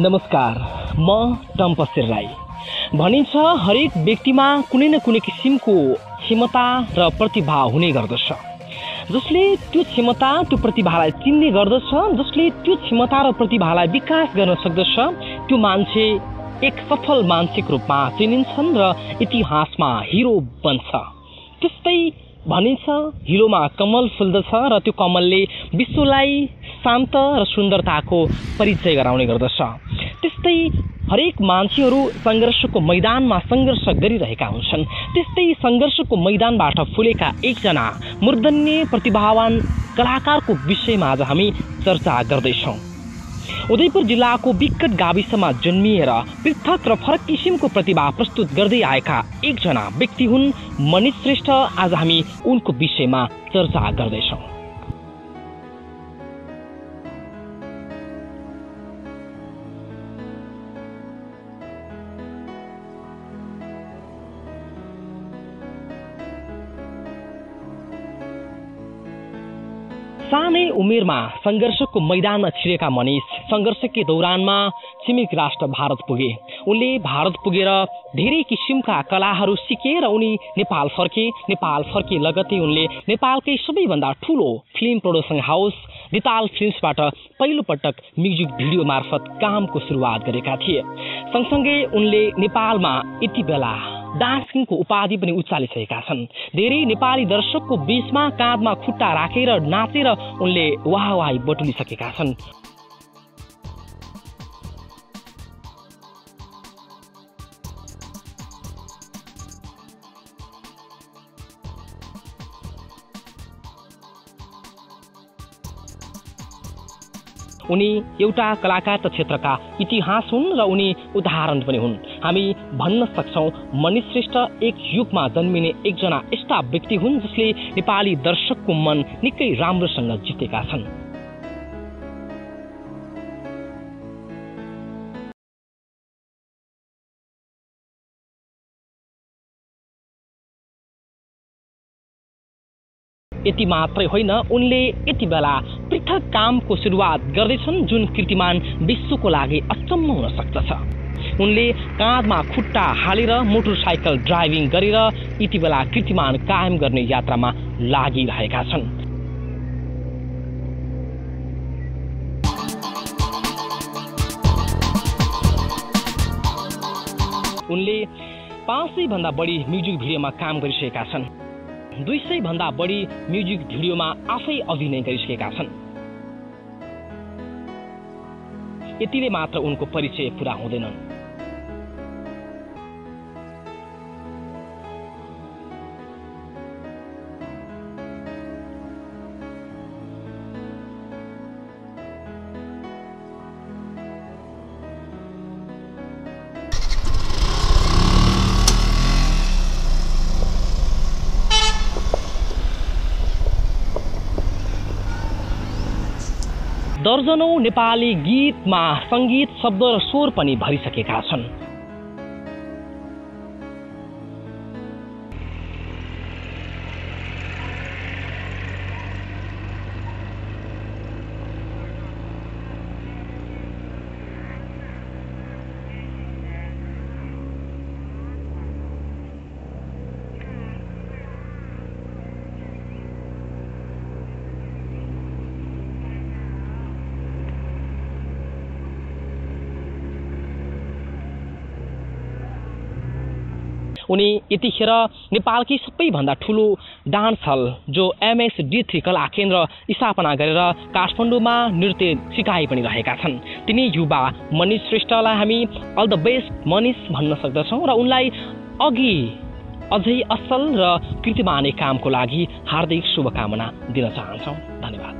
नमस्कार, म टम्पसेर राई। भनिन्छ हरेक व्यक्तिमा कुनै न कुनै किसिमको क्षमता र प्रतिभा हुने गर्दछ, जसले त्यो क्षमता त्यो प्रतिभालाई चिन्ने गर्दछ, जसले त्यो क्षमता र प्रतिभालाई विकास गर्न सक्दछ। त्यो मान्छे एक सफल मान्छेको रूपमा चिनिन्छन् र इतिहासमा हिरो बन्छ। त्यस्तै भनिन्छ हिलोमा कमल फुल्दछ र त्यो कमलले विश्वलाई शान्त र सुन्दरताको परिचय गराउने गर्दछ। त्यस्तै हरेक मान्छेहरू संघर्षको मैदानमा संघर्ष गरिरहेका हुन्छन्। त्यस्तै संघर्षको मैदानबाट फुलेका एकजना मूर्धन्य प्रतिभावान कलाकारको विषयमा आज हामी चर्चा गर्दैछौँ। उदयपुर जिल्लाको बिकट गाविसमा जन्मिएर पृथक र फरक किसिमको प्रतिभा प्रस्तुत गर्दै आएका एकजना व्यक्ति हुन् मनिष श्रेष्ठ। आज हामी उनको विषयमा चर्चा गर्दैछौँ। सानै उमेरमा संघर्षको मैदानमा छिरेका मनिष संघर्षकै दौरानमा छिमेक राष्ट्र भारत पुगे। उनले भारत पुगेर धेरै किसिमका कलाहरू सिके र उनी नेपाल फर्के। नेपाल फर्के लगत्तै उनले नेपालकै सबैभन्दा ठुलो फिल्म प्रोडक्सन हाउस रिताल फिल्म्सबाट पहिलोपटक म्युजिक भिडियो मार्फत कामको सुरुवात गरेका थिए। सँगसँगै उनले नेपालमा यति बेला डान्सिङको उपाधि पनि उचालिसकेका छन्। धेरै नेपाली दर्शकको बीचमा काँधमा खुट्टा राखेर नाचेर उनले वाहवाही बटुलिसकेका छन्। उनी एउटा कलाकार त क्षेत्रका इतिहास हुन् र उनी उदाहरण पनि हुन्। हामी भन्न सक्छौँ मनिष श्रेष्ठ एक युगमा जन्मिने एकजना यस्ता व्यक्ति हुन् जसले नेपाली दर्शकको मन निकै राम्रोसँग जितेका छन्। यति मात्रै होइन, उनले यति बेला पृथक कामको सुरुवात गर्दैछन् जुन कीर्तिमान विश्वको लागि अचम्म हुन सक्दछ। उनले काँधमा खुट्टा हालेर मोटरसाइकल ड्राइभिङ गरेर यति बेला कीर्तिमान कायम गर्ने यात्रामा लागिरहेका छन्। उनले 500 भन्दा बढी म्युजिक भिडियोमा काम गरिसकेका छन्। 200 भन्दा बढी म्युजिक भिडियोमा आफै अभिनय गरिसकेका छन्। यतिले मात्र उनको परिचय पूरा हुँदैन। दर्जनौं नेपाली गीतमा संगीत शब्द र स्वर पनि भरिसकेका छन्। उनी यतिखेर नेपालकै सबैभन्दा ठुलो डान्स हल जो MSD3 कला केन्द्र स्थापना गरेर काठमाडौँमा नृत्य सिकाइ पनि रहेका छन्। तिनी युवा मनिष श्रेष्ठलाई हामी अल द बेस्ट मनिष भन्न सक्दछौँ र उनलाई अघि अझै असल र कीर्तिमान कामको लागि हार्दिक शुभकामना दिन चाहन्छौँ। धन्यवाद।